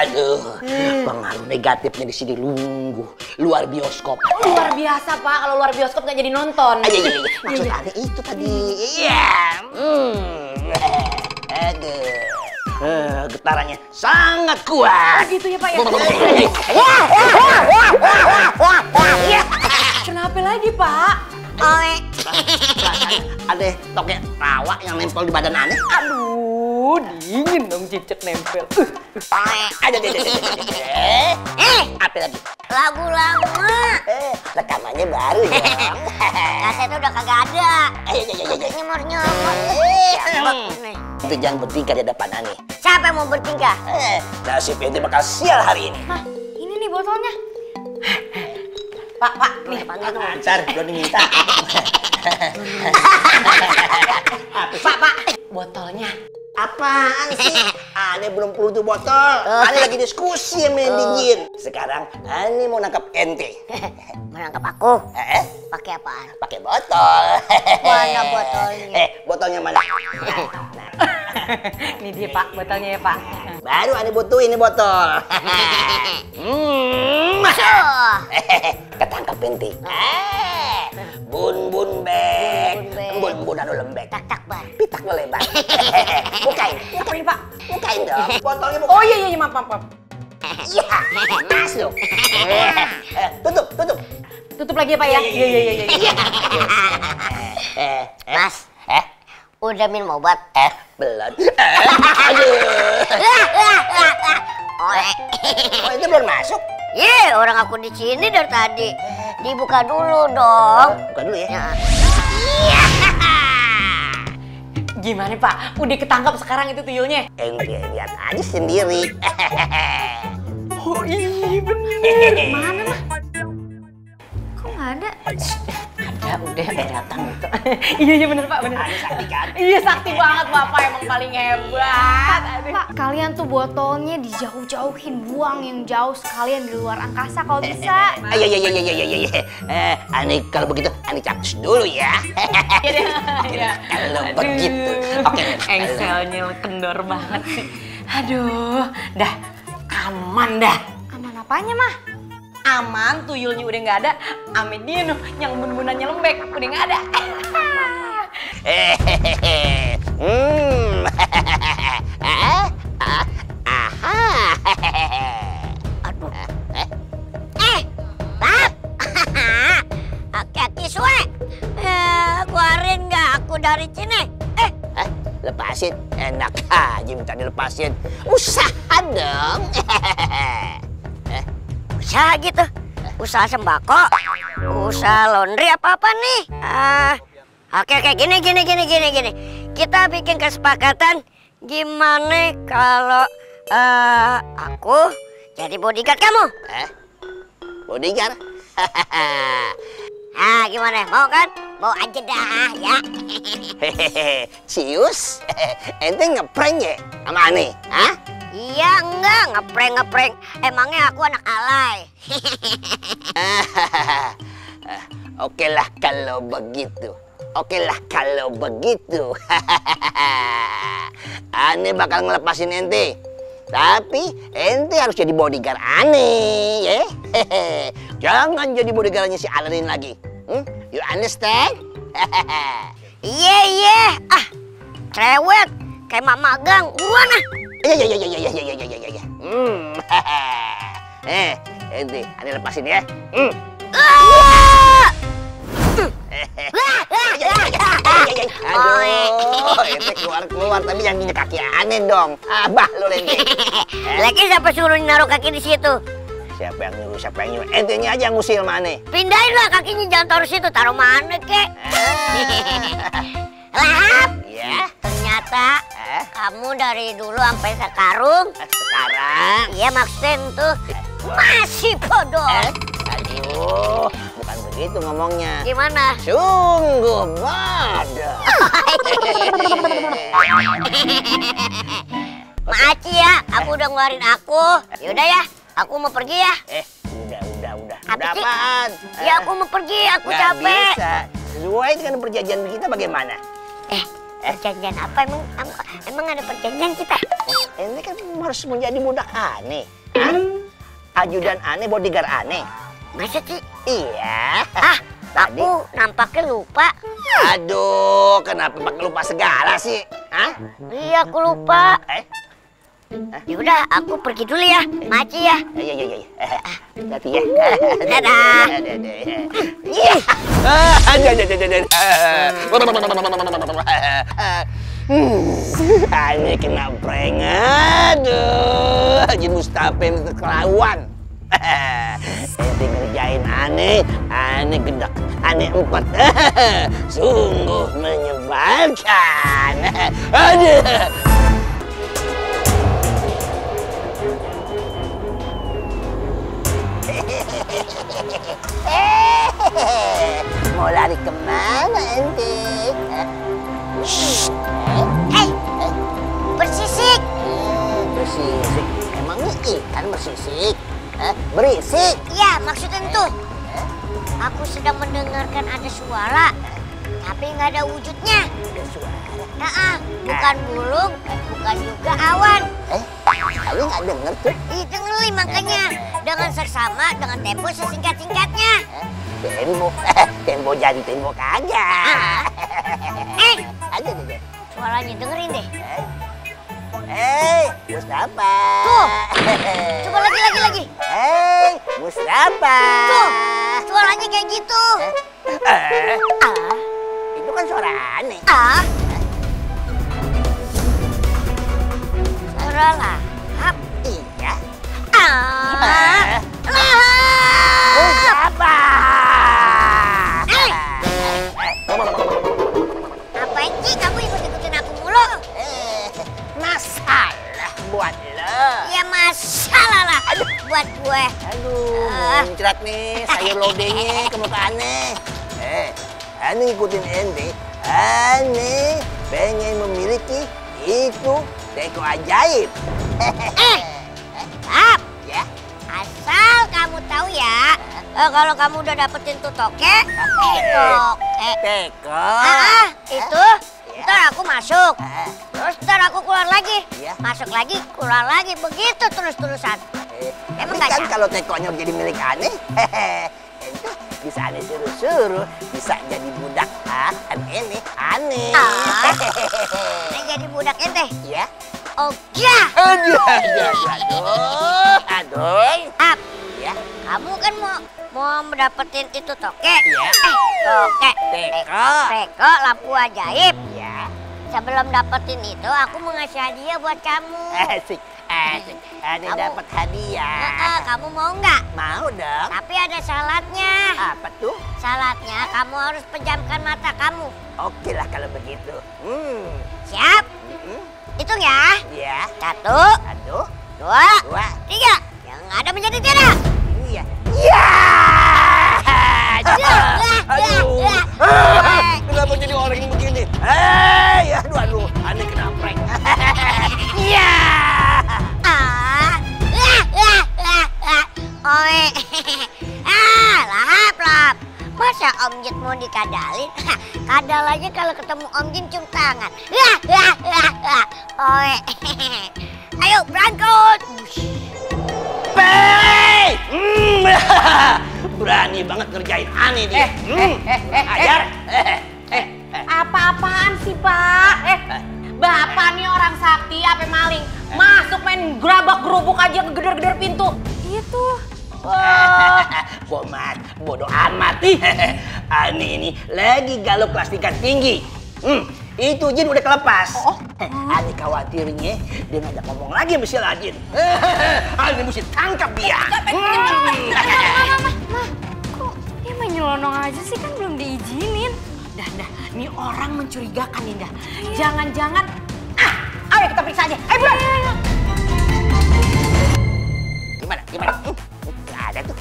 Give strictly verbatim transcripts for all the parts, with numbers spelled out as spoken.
Aduh, hmm. pengaruh negatifnya di sini lungguh luar bioskop. Luar biasa Pak, kalau luar bioskop nggak jadi nonton. Aja iya, iya. Maksudnya iya. Itu tadi. Iya. Hmm. Aduh, uh, getarannya sangat kuat. Begitu ya Pak ya. Wah, wah, wah, wah, wah, wah, wah. Kenapa lagi Pak? Oleh. Ada tokek rawa yang nempel di badan aneh. Aduh. Oh, dingin dong cicak nempel. Uh, uh. Aja deh. Eh, apa lagi? Lagu lama. Eh, rekamannya baru ya. Kasetnya udah kagak ada. Ayo, ayo, ayo, ayo. Nyemor-nyemor. Itu jangan bertingkah di depan aneh. Siapa yang mau bertingkah? Eh, nasib itu bakal sial hari ini. Hah, ini nih botolnya. Pak, Pak, nih panggil dong. Ancar, udah diminta. Pak, Pak, botolnya. Apaan sih? Ane belum perlu tuh botol. Ane lagi diskusi sama Om Jin. Sekarang Ane mau nangkap ente. Mau nangkap aku? Eh? Pakai apaan? Pakai botol. Mana botolnya? Eh, botolnya mana? Ini dia Pak, botolnya ya Pak. Baru Ane butuhin nih botol. Hmm. Ketangkap ente. Bun bun bek, bun bun anu lembek. Tak tak bar, pitak melebar. Bukain, bukain Pak, bukain dong. Botolnya buka. Oh iya iya maaf maaf. Iya, masuk. Tutup tutup, tutup lagi ya Pak ya. Iya iya iya iya. Mas, eh, udah minum obat? Eh, belum. Aduh. Oh, ini belum masuk. Ye, orang aku di sini dari tadi. Dibuka dulu dong. Buka dulu ya. Nah. Gimana Pak? Udah ketangkap sekarang itu tuyulnya? Eh, lihat aja sendiri. Oh iya bener. Mana lah? Kok nggak ada? Ada udah datang itu. Iya iya bener Pak bener. Ada sakti kan? Iya sakti banget Bapak emang paling hebat. Aduh. Pak kalian tuh botolnya dijauh-jauhin, buang yang jauh sekalian di luar angkasa kalau bisa. Iya iya iya iya iya iya. Eh Ani kalau begitu Ani capcus dulu ya. Iya. Kalau begitu. Oke. Engselnya kendor banget sih. Aduh. Dah aman dah. Aman apanya mah? Aman, tuyulnya udah nggak ada. Amin dia nuh, yang bun-bunannya lembek udah nggak ada. Hehehe, hmm, ah, ah, ah, aduh, eh, Bab, hati-hati suwe, keluarin nggak aku dari sini? Eh, lepasin, enak aja minta dilepasin, usaha dong. Usaha gitu, usaha sembako, usaha laundry apa-apa nih. Uh, oke oke gini gini gini gini gini. Kita bikin kesepakatan gimana kalau uh, aku jadi bodyguard kamu? Eh, bodyguard? Ah gimana? Mau kan? Mau aja dah ya. Hehehe, cius, ente ngeprank ya sama Ani? Hah? Iya enggak, ngeprank ngeprank. Emangnya aku anak alay. Oke lah kalau begitu. Oke lah kalau begitu. Ane bakal ngelepasin ente. Tapi ente harus jadi bodyguard Ane, ya. Jangan jadi bodyguardnya si Aladdin lagi. Hmm? You understand? Iya iya. Ah, cerewet kayak mak magang. Buruan ah. Iya iya iya iya iya iya iya iya. Hmm. Eh, ente, Ane lepasin ya. Hmm. Aduh, ente keluar-keluar tapi jangan nginjek kaki Ane dong. Abah lu ente. Lagi siapa suruh naruh kaki di situ? Siapa yang nyuruh? Siapa yang nyuruh? Entenya aja yang ngusil Ane. Pindahinlah kakinya jangan taruh situ, taruh mana kek. Lahap. Iya. Ternyata eh? Kamu dari dulu sampai sekarang. Sekarang? Iya maksudnya tuh masih bodoh. Eh? Aduh, bukan begitu ngomongnya. Gimana? Sungguh bodoh. Maaf ya, kamu udah ngeluarin aku. Yaudah ya, aku mau pergi ya. Eh, udah, udah, udah. Udah apaan? Ya aku mau pergi, aku capek. Gak bisa. Sesuai dengan perjanjian kita bagaimana? Eh. Perjanjian apa emang? Emang ada perjanjian kita? Ini kan harus menjadi budak aneh. Ajudan aneh, bodyguard aneh. Masa sih? Iya. Ah, tadi aku nampaknya lupa. Aduh, kenapa pakai lupa segala sih? Hah? Iya, aku lupa. Eh? Ya udah, aku pergi dulu ya, Maci ya. Iya iya iya. Hati ya. Dadah. Iya. Aduh aduh aduh. Ini kena prank. Aduh, Haji Mustafa itu kelawan. Ente ngerjain aneh, aneh gedak, aneh empat. Sungguh menyebalkan. Aduh. Mau lari kemana ente? Hei, bersisik. Bersisik? Emangnya ikan bersisik? Berisik? Ya, maksudnya itu. Aku sedang mendengarkan ada suara, tapi nggak ada wujudnya. Ada suara? Nah, bukan burung, bukan juga awan. Eh, kalian nggak dengar tuh? Itu ngeli makanya. Dengan seksama, dengan tempo sesingkat-singkatnya. Tempo, tempo jadi tempo kagak. Eh, aja deh. Suaranya dengerin deh. Hei, Mustafa. Tuh, coba lagi lagi lagi. Hei, Mustafa. Tuh, suaranya kayak gitu. Eh, ah, itu kan suara aneh. Ah, suara lahap. Iya. Ah. Buat gue. Aduh, uh. mencerat nih sayur lodenya ke muka aneh. Eh, aneh ngikutin ente. Aneh pengen memiliki itu teko ajaib. Eh, Bab. Ya. Asal kamu tahu ya, eh, kalau kamu udah dapetin tuh toke, teko. Eh, teko. Ah, itu. Ntar aku masuk, terus ntar aku keluar lagi, masuk lagi, keluar lagi, begitu terus-terusan. Emang kan kalau tekonya jadi milik aneh, itu bisa aneh suruh-suruh, bisa jadi budak aneh, aneh. Aneh jadi budak ente? Iya. Oke. Aduh, aduh, aduh. Ab, kamu kan mau... mau mendapetin itu toke, yeah. eh, toke, teko, teko, lampu ajaib. Yeah. Sebelum dapetin itu, aku mau ngasih hadiah buat kamu. Asik, asik, ada dapat hadiah. Nah, kamu mau nggak? Mau dong. Tapi ada syaratnya. Apa tuh? Syaratnya kamu harus pejamkan mata kamu. Oke lah kalau begitu. Hmm. Siap? Mm-hmm. Hitung ya. Yeah. Satu, Satu dua, dua, tiga. Yang ada menjadi tidak. Iya. Yeah. Aduh, kenapa jadi orang yang begini? Hei, aduh, aduh, aneh kena prank. Ya, ah, lah, lah, lah, lah, oe, ah, lahap, lahap. Masa Om Jin mau dikadalin? Kadal aja kalau ketemu Om Jin cium tangan. Lah, lah, lah, lah, oe. Ayo berangkut. Pei, berani banget ngerjain aneh dia. Eh, hmm. eh, eh, ajar. Eh, eh, eh, eh. Apa-apaan sih, Pak? Eh, Bapak nih orang sakti, apa maling? Masuk main gerabak-gerubuk aja ke gedor-gedor pintu. Itu. Oh. Bomat, bodoh amat. Aneh ini lagi galau kelas tingkat tinggi. Hmm, itu Jin udah kelepas. Oh, oh. Aneh khawatirnya dia ngajak ngomong lagi sama si Aladdin. Aneh mesti tangkap dia. Mah, kok dia main nyelonong aja sih, kan belum diizinin. Dah, dah, ini orang mencurigakan nih, dah. Jangan-jangan, ah, ayo kita periksa aja. Ayo buruan. Gimana, gimana? Gak ada tuh.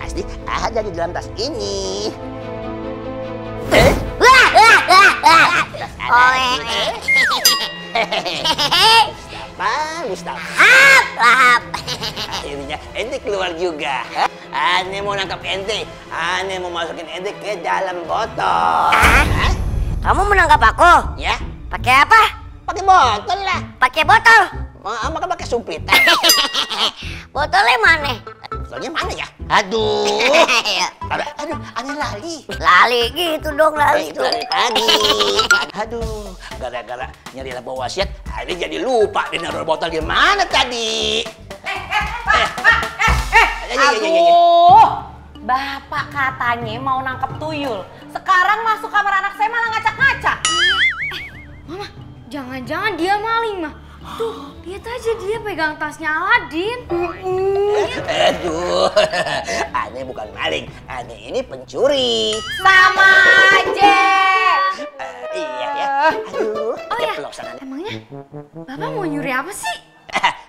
Pasti ada di dalam tas ini. Eh? Wah, wah, wah, wah. Hehehe. Mustafa, lahap, lahap. Akhirnya ente keluar juga. Ane mau nangkap ente. Ane mau masukin ente ke dalam botol. Hah? Hah? Kamu menangkap aku? Ya. Pakai apa? Pakai botol lah. Pakai botol? Mau makan pakai sumpit. Botolnya mana? Botolnya mana ya? Aduh. Aduh, aduh, aneh lali. Lali gitu dong, lali itu. Lali tadi. Aduh, gara-gara nyari laba wasiat, Ane jadi lupa dia naruh botol di mana tadi. Eh, eh, eh, eh, eh, aduh, bapak katanya mau nangkep tuyul. Sekarang masuk kamar anak saya malah ngacak-ngacak. Eh, mama, jangan-jangan dia maling mah. Tuh, lihat aja dia pegang tasnya Aladdin. Aduh, Ane bukan maling, Ane ini pencuri. Sama aja. Uh, iya ya. Aduh, oh ya, emangnya bapak mau nyuri apa sih?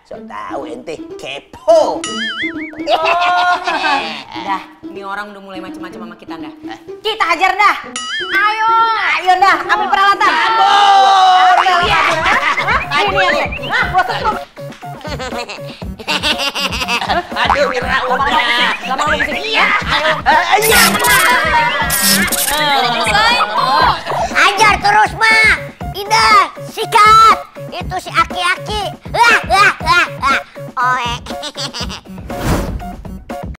So tau ente, kepo. Oh, dah, ini orang udah mulai macam-macam sama kita dah. Kita hajar dah. Ayo, ayo dah, ambil peralatan. Kabur. Ini ya, nah, proses. Aduh, kira udah. Lama lu bisa. Iya. Ayo. Hajar terus, Ma. Indah, sikat. Itu si aki-aki. Wah, wah, wah, wah. Oe.